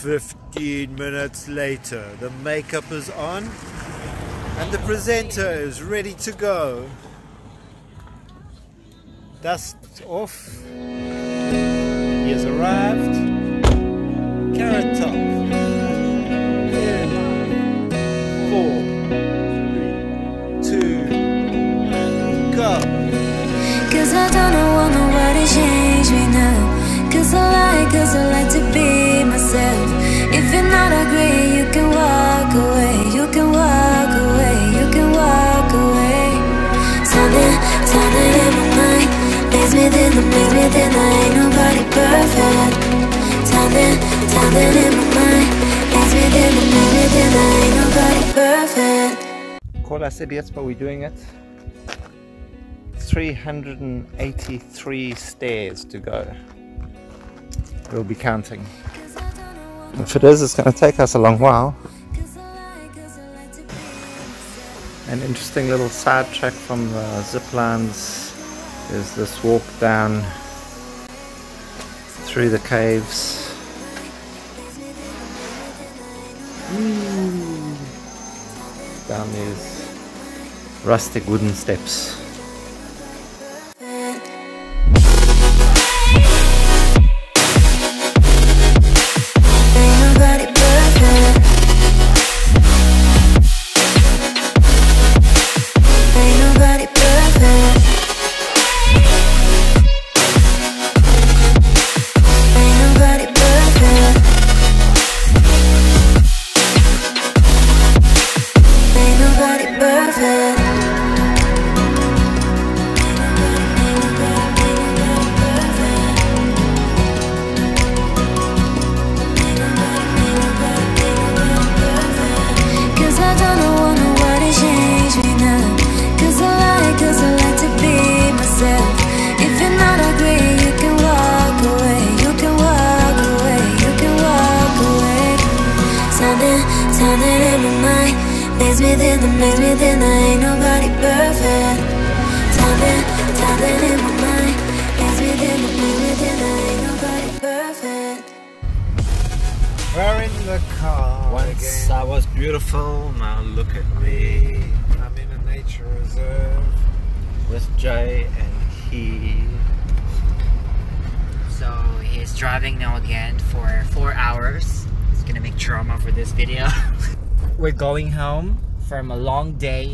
15 minutes later, the makeup is on and the presenter is ready to go. Dust off. He has arrived. Carrot Top. 4, 3, 2, go. 'Cause I don't want nobody to change me now. 'Cause I like to be myself. If you're not agree, you can walk away. You can walk away. You can walk away. Something in my mind. Makes me think I ain't nobody perfect. Something in my mind. Makes me think I ain't nobody perfect. Call us idiots, but we're doing it. 383 stairs to go. We'll be counting. If it is, it's going to take us a long while. An interesting little sidetrack from the zip lines is this walk down through the caves. Down these rustic wooden steps. Makes me think I ain't nobody perfect. Something in my mind. Makes me think I ain't nobody perfect. We're in the car. Once again. I was beautiful, now look at me. I'm in a nature reserve. With Jay and he. So he's driving now again for 4 hours. He's gonna make drama for this video. We're going home from a long day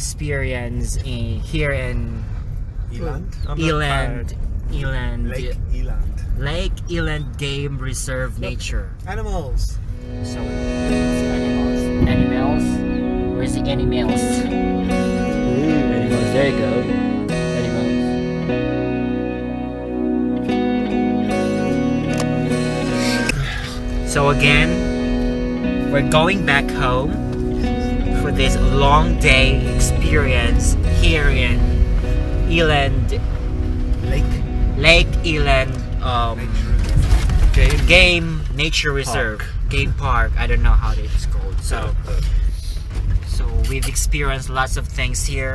experience here in Lake Eland Game Reserve. Look, nature. Animals. So animals. Where's the animals? Ooh, animals. There you go. Animals. So again, we're going back home for this long day experience here in Lake Eland Game Nature Reserve Park. I don't know how it's called. So we've experienced lots of things here.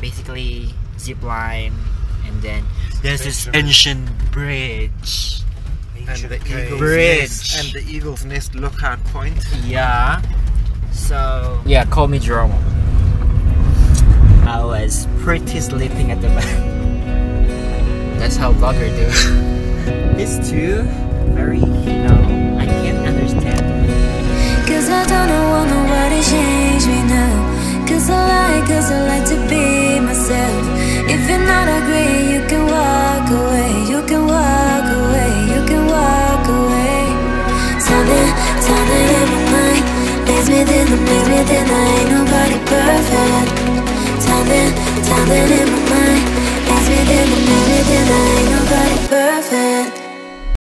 Basically zip line, and then there's this ancient bridge. And the Eagle's Nest lookout point. Yeah. So yeah, call me Jerome. I was pretty sleeping at the back. That's how vlogger do. It's too very, I can't understand. 'Cause I don't want nobody to change me now. 'Cause I like to be myself. If you're not agree, you can walk away. You can walk away. You can walk away. Something in my mind makes me think I